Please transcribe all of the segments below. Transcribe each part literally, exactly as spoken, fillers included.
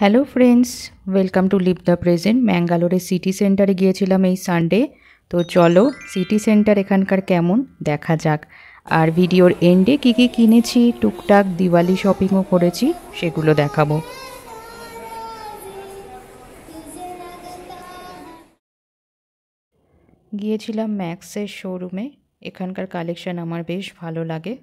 Hello friends, welcome to live the present. Mangalore city सेंटारे गिएछिलाम एई सानडे। तो चलो सिटी सेंटार एखानकार केमन देखा जाक आर भिडियोर एंडे कि कि किनेछि, टुकटाक दिवाली शपिंगओ करेछि सेगुलो देखाबो। गिएछिलाम मैक्सेर शोरूमे, एखानकार कालेक्शन आमार बेश भालो लागे।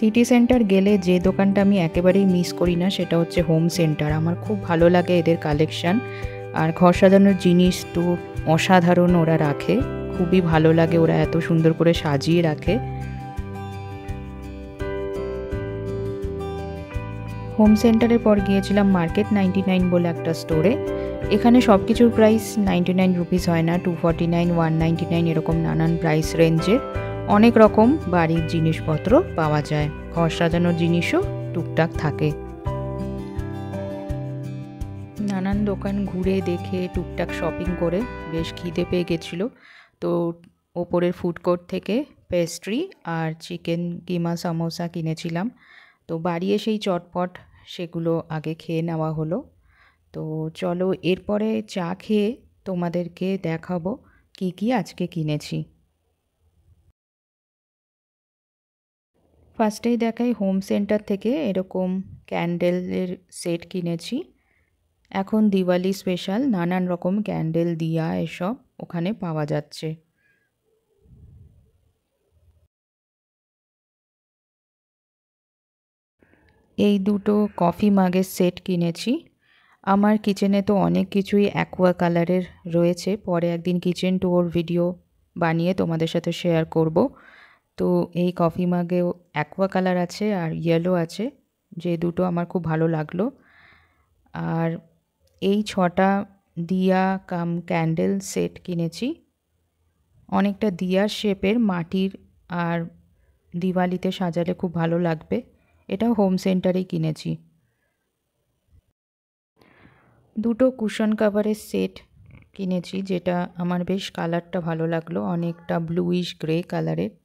सिटी सेंटर गेले जे दोकानटा आमी एकेबारेई मिस करी ना सेटा होच्छे होम सेंटर। आमार खूब भालो लागे एदेर कालेक्शन और घर साजानोर जिनिस तो असाधारण ओरा राखे, खूबई भालो लागे ओरा एतो सुंदर करे साजिए राखे। होम सेंटारे पर गिएछिलाम मार्केट नाइनटी नाइन बोले एकटा स्टोरे। एखाने सब किछुर प्राइस नाइनटी नाइन रुपिस हय ना, two forty nine one ninety nine एरकम नानान प्राइस रेंजेर अनेक रकम बाड़ीर जिनिसपत्र पावा जाए, घर साजानोर जिनिसও टुकटाक थाके। नानान दोकान घुरे देखे टुकटाक शपिंग करे बेश खिदे पेये गेछिलो। तो ओपरेर फूड कोर्ट थेके पेस्ट्री और चिकेन कीमा समोसा किनेछिलाम। तो बाड़िये सेई चटपट सेगुलो आगे खेये नेওয়া हलो। तो चलो एरपरे चा खेये तोमादेरके देखाबो कि कि आजके किनेछि। फार्स्टेई देखाई होम सेंटर थेके एरकम कैंडलेर सेट किनेछि। एखन दिवाली स्पेशल नानान रकम कैंडल दिया एसब ओखाने पावा जाच्छे। एई दुटो कफि मागेर सेट किनेछि। आमार किचेने तो अनेक किछुई एक्वा कालारेर रयेछे, परे एकदिन किचेन टूर भिडियो बानिये तोमादेर साथे शेयर करब। तो ये कफि मागे एक्वा कलर आछे और येलो आछे, जे दुटो आमार खूब भालो लागलो। और ये छटा दिया कम कैंडल सेट किनेछि। अनेकटा दिया शेपेर माटिर और दिवालीते सजाले खूब भालो लागबे, एटा होम सेंटारे किनेछि। दुटो कुशन कभारेर सेट किनेछि, जेटा आमार बेश कलरटा भालो लागलो, अनेकटा ब्लुइश ग्रे कलरेर।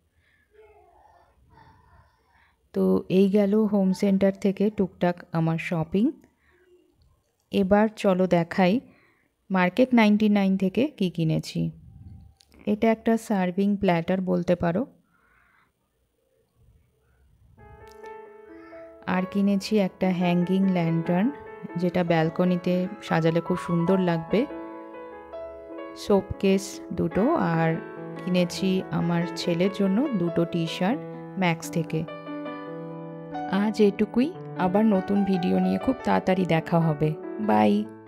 तो ये गेलो होम सेंटर थेके टुकटाक आमार शपिंग। एबार चलो देखाई मार्केट नाइनटी नाइन थेके कि किनेछि। एटा एकटा सार्विंग प्लैटार बोलते पारो। आर किनेछि एकटा हैंगिंग लैंटार्न, जेटा बालकनीते सजाले खूब सुंदर लागबे। शोपकेस दुटो और किनेछि आमार छेलेर जोन्नो दुटो टी शार्ट मैक्स थेके। आज एटुकुई, आबार नतून भिडियो निये खूब ताड़ाताड़ी देखा होबे। बाई।